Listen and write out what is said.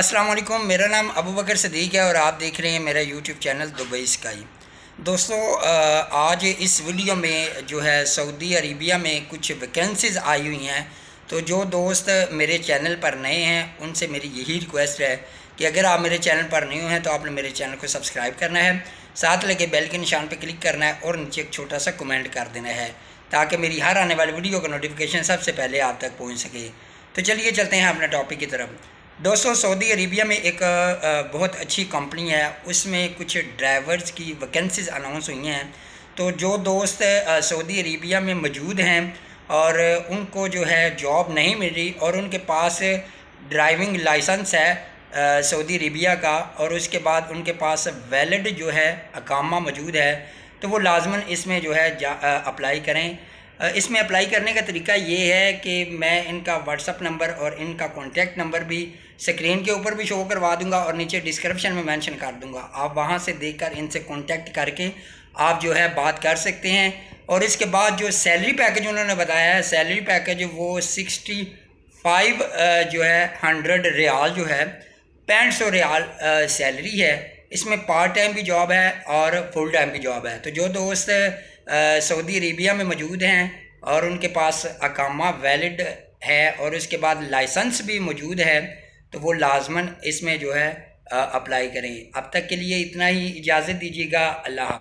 अस्सलाम वालेकुम, मेरा नाम अबूबकर सिद्दीक है और आप देख रहे हैं मेरा YouTube चैनल दुबई स्काई। दोस्तों, आज इस वीडियो में जो है सऊदी अरेबिया में कुछ वैकेंसीज़ आई हुई हैं, तो जो दोस्त मेरे चैनल पर नए हैं उनसे मेरी यही रिक्वेस्ट है कि अगर आप मेरे चैनल पर नए हैं तो आपने मेरे चैनल को सब्सक्राइब करना है, साथ लगे बेल के निशान पर क्लिक करना है और नीचे एक छोटा सा कमेंट कर देना है ताकि मेरी हर आने वाली वीडियो का नोटिफिकेशन सबसे पहले आप तक पहुँच सके। तो चलिए चलते हैं अपने टॉपिक की तरफ। दोस्तों, सऊदी अरेबिया में एक बहुत अच्छी कंपनी है, उसमें कुछ ड्राइवर्स की वैकेंसीज अनाउंस हुई हैं। तो जो दोस्त सऊदी अरेबिया में मौजूद हैं और उनको जो है जॉब नहीं मिल रही और उनके पास ड्राइविंग लाइसेंस है सऊदी अरेबिया का और उसके बाद उनके पास वैलिड जो है इकामा मौजूद है, तो वो लाजमन इसमें जो है अप्लाई करें। इसमें अप्लाई करने का तरीका ये है कि मैं इनका व्हाट्सअप नंबर और इनका कॉन्टैक्ट नंबर भी स्क्रीन के ऊपर भी शो करवा दूंगा और नीचे डिस्क्रिप्शन में मेंशन कर दूंगा। आप वहां से देखकर इनसे कॉन्टैक्ट करके आप जो है बात कर सकते हैं। और इसके बाद जो सैलरी पैकेज उन्होंने बताया है, सैलरी पैकेज वो 65 जो है 100 रियाल जो है 500 रियाल सैलरी है। इसमें पार्ट टाइम भी जॉब है और फुल टाइम भी जॉब है। तो जो दोस्त सऊदी अरेबिया में मौजूद हैं और उनके पास इकामा वैलिड है और उसके बाद लाइसेंस भी मौजूद है, तो वो लाजमन इसमें जो है अप्लाई करें। अब तक के लिए इतना ही, इजाज़त दीजिएगा। अल्लाह।